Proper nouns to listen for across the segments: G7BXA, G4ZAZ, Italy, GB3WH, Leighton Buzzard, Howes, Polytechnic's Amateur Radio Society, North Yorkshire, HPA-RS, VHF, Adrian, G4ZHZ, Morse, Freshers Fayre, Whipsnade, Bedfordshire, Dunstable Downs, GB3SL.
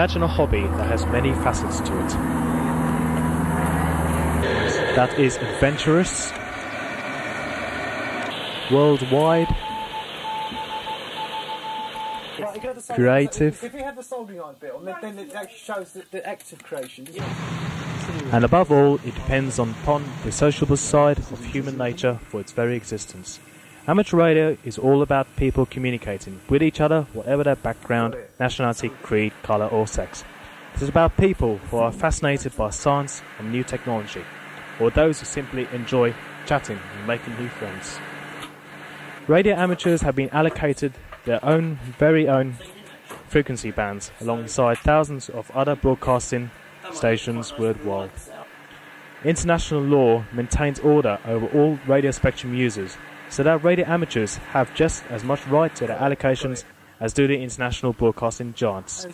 Imagine a hobby that has many facets to it. That is adventurous, worldwide, creative, if you have the soldering iron bit on, then it actually shows the act of creation, doesn't it? And above all, it depends upon the sociable side of human nature for its very existence. Amateur radio is all about people communicating with each other, whatever their background, nationality, creed, colour or sex. It is about people who are fascinated by science and new technology, or those who simply enjoy chatting and making new friends. Radio amateurs have been allocated their own very own frequency bands alongside thousands of other broadcasting stations worldwide. International law maintains order over all radio spectrum users, so that radio amateurs have just as much right to their allocations as do the international broadcasting giants.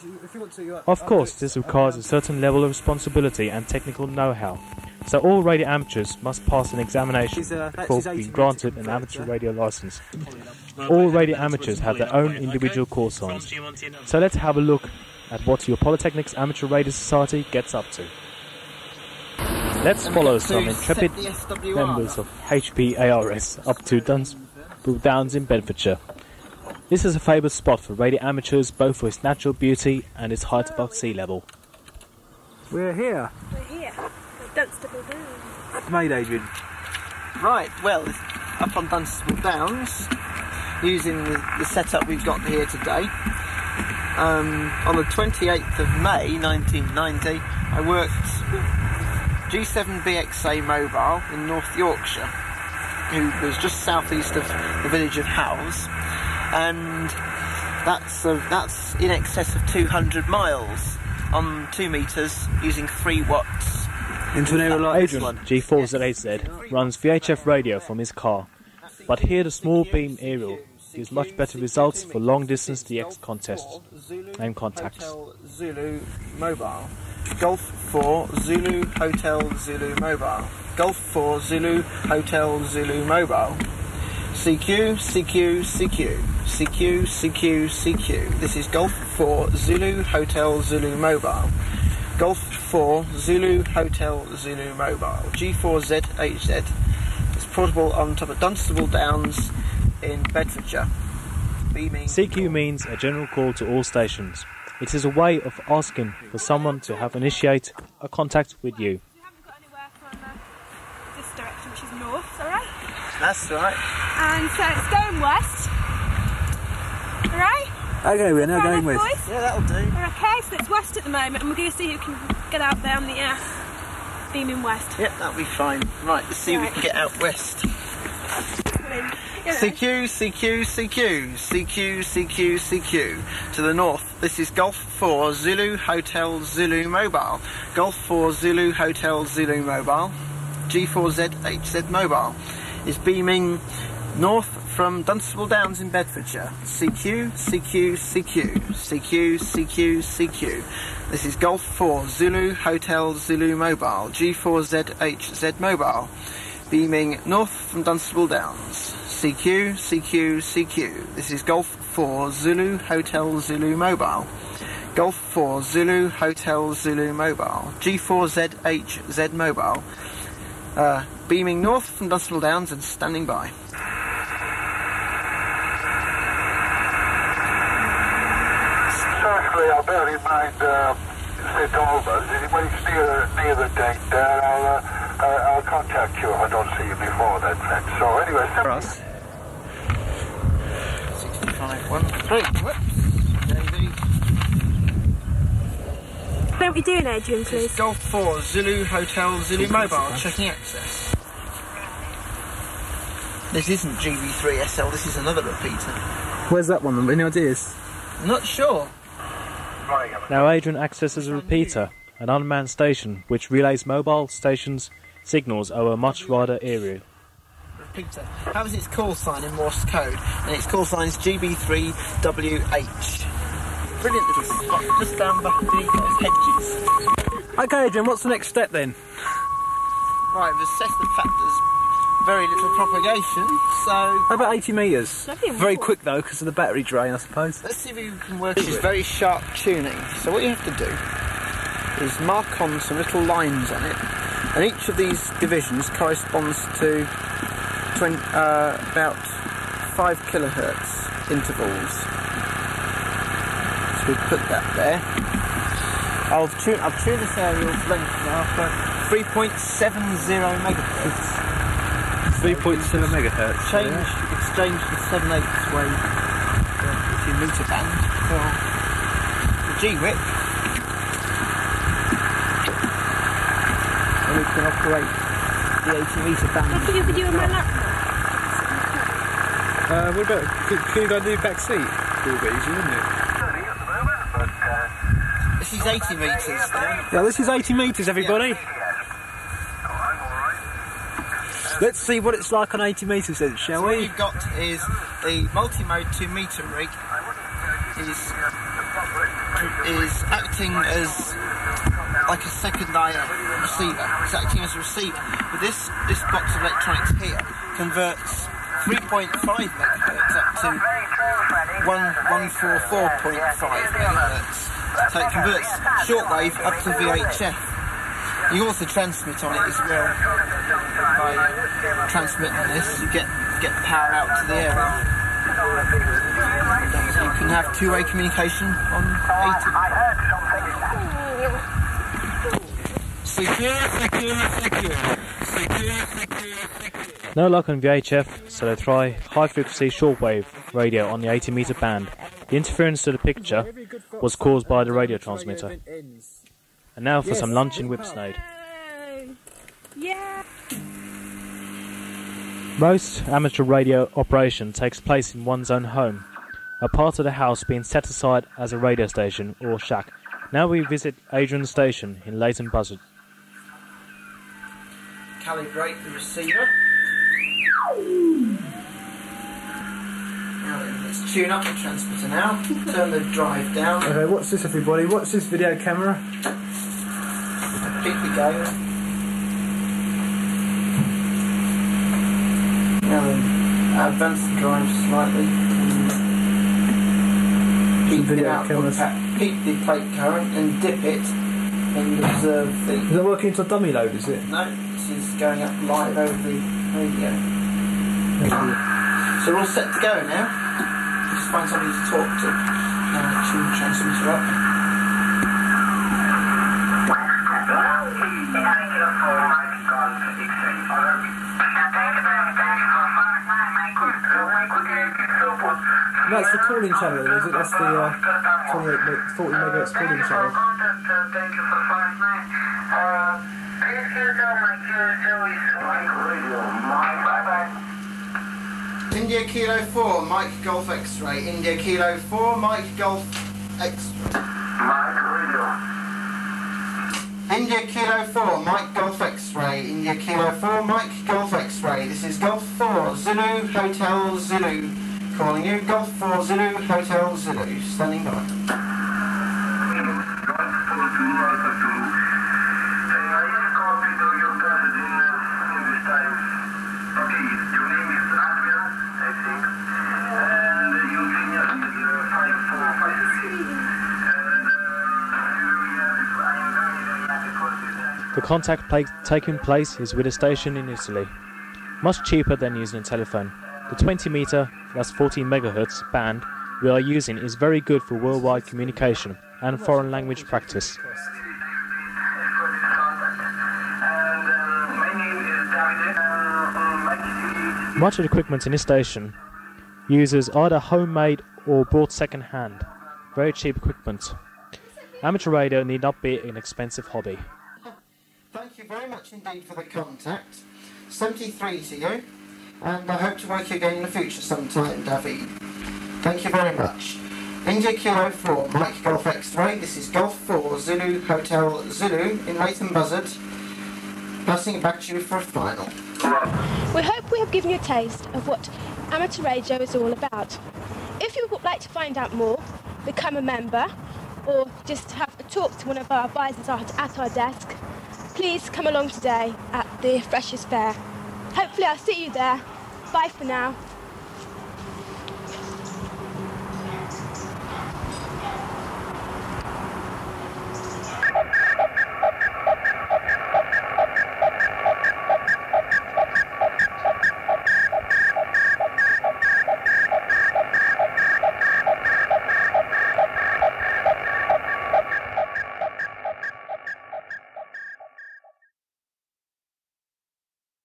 Of course, this requires a certain level of responsibility and technical know-how, so all radio amateurs must pass an examination before being granted an amateur radio license. All radio amateurs have their own individual call signs. So let's have a look at what your Polytechnic's Amateur Radio Society gets up to. Let's follow some intrepid members of HPA-RS up to Dunstable Downs in Bedfordshire. This is a favoured spot for radio amateurs, both for its natural beauty and its height above sea level. We're here. We're here. Dunstable Downs. Made, Adrian. Right, well, up on Dunstable Downs, using the setup we've got here today. On the 28th of May 1990, I worked G7BXA Mobile in North Yorkshire, who was just southeast of the village of Howes, and that's in excess of 200 miles on 2 meters using 3 watts. Into an area like Adrian, G4ZAZ, runs VHF radio from his car, but here the small beam aerial gives much better results for long distance DX contests and contacts. Hotel Zulu Mobile. Golf 4 Zulu Hotel Zulu Mobile. Golf 4 Zulu Hotel Zulu Mobile. CQ, CQ, CQ. CQ, CQ, CQ. This is Golf 4 Zulu Hotel Zulu Mobile. Golf 4 Zulu Hotel Zulu Mobile. G4ZHZ. It's portable on top of Dunstable Downs in Bedfordshire. CQ means a general call to all stations. It is a way of asking for someone to have initiate a contact with you. We haven't got anywhere from this direction, which is north, alright? That's right. And so it's going west. Alright? Okay, we're now going west. Boys? Yeah, that'll do. We're okay, so it's west at the moment, and we're going to see who can get out there on the air, beaming west. Yep, that'll be fine. Right, let's see if we can get out west. CQ, CQ, CQ, CQ, CQ, CQ. To the north, this is Golf 4 Zulu Hotel Zulu Mobile. Golf 4 Zulu Hotel Zulu Mobile. G4ZHZ Mobile is beaming north from Dunstable Downs in Bedfordshire. CQ, CQ, CQ, CQ, CQ, CQ. This is Golf 4 Zulu Hotel Zulu Mobile. G4ZHZ Mobile, beaming north from Dunstable Downs. CQ, CQ, CQ. This is Golf 4 Zulu Hotel Zulu Mobile. Golf 4 Zulu Hotel Zulu Mobile. G4ZHZ Mobile, beaming north from Dunstable Downs and standing by. Firstly, I'll bear in mind, it's almost, when it's near the date there, I'll contact you if I don't see you before then, friend. So anyway, for us. 6513. Whoops. Don't be doing, Adrian, please. It's Golf 4 Zulu Hotel Zulu Mobile, checking access. This isn't GB3SL, this is another repeater. Where's that one? Any ideas? Not sure. Now Adrian accesses a repeater, an unmanned station which relays mobile stations signals over a much wider area. Repeater. How is its call sign in Morse code? And its call sign is GB3WH. Brilliant little spot just down back beneath those hedges. Okay Adrian, what's the next step then? Right, we've assessed the factors very little propagation, so... How about 80 metres? Very quick though, because of the battery drain, I suppose. Let's see if you can work this very sharp tuning. So what you have to do is mark on some little lines on it, and each of these divisions corresponds to about 5 kilohertz intervals. So we put that there. I've tuned this aerial's length now for 3.70 megahertz. 3.7 megaherts. Exchange the 7/8 wave, which is meter band, for the G-Whip. And we can operate the 80-meter band. What can you do on my laptop? What about, can you go do back seat? It would be easy, wouldn't it? 80 metres. Yeah, this is 80 metres, everybody. Yeah. Let's see what it's like on 80 metres then, shall we? What you've got is the multi-mode 2-meter rig is acting as like a secondary receiver. It's acting as a receiver. But this box of electronics here converts 3.5 megahertz up to 144.5 megahertz. So it converts shortwave up to VHF. You also transmit on it as well. By transmitting this, you get power out to the aerial. So you can have two-way communication on 80. Secure. No luck on VHF, so they try high-frequency shortwave radio on the 80-meter band. The interference to the picture was caused by the radio transmitter. And now for some lunch in Whipsnade. Most amateur radio operation takes place in one's own home, a part of the house being set aside as a radio station or shack. Now we visit Adrian's station in Leighton Buzzard. Calibrate the receiver. Let's tune up the transmitter now, turn the drive down. Okay, what's this everybody? What's this video camera? Keep it going. Now then, advance the drive slightly. Keep the output pack, keep the plate current and dip it and observe the... Is that working to dummy load, is it? No, this is going up live over the radio. So we're all set to go now. Just find somebody to talk to. Tune the transmitter up. That's the calling channel, is it? That's the 40 megahertz calling channel. India Kilo 4, Mike Golf X-ray. India Kilo 4, Mike Golf X-ray. India Kilo 4, Mike Golf X-ray. India Kilo 4, Mike Golf X-ray. This is Golf 4 Zulu Hotel Zulu calling you. Golf 4 Zulu Hotel Zulu standing by. The contact taking place is with a station in Italy, much cheaper than using a telephone. The 20 meter, that's 14 megahertz band we are using is very good for worldwide communication and foreign language practice. Much of the equipment in this station uses either homemade or bought second hand, very cheap equipment. Amateur radio need not be an expensive hobby. Thank you very much indeed for the contact. 73 to you, and I hope to work again in the future sometime, David. Thank you very much. India Kilo 4, Mike Golf X-ray. This is Golf 4 Zulu Hotel Zulu in Leighton Buzzard. Passing it back to you for a final. We hope we have given you a taste of what amateur radio is all about. If you would like to find out more, become a member, or just have a talk to one of our advisors at our desk, please come along today at the Freshers' Fair. Hopefully I'll see you there. Bye for now.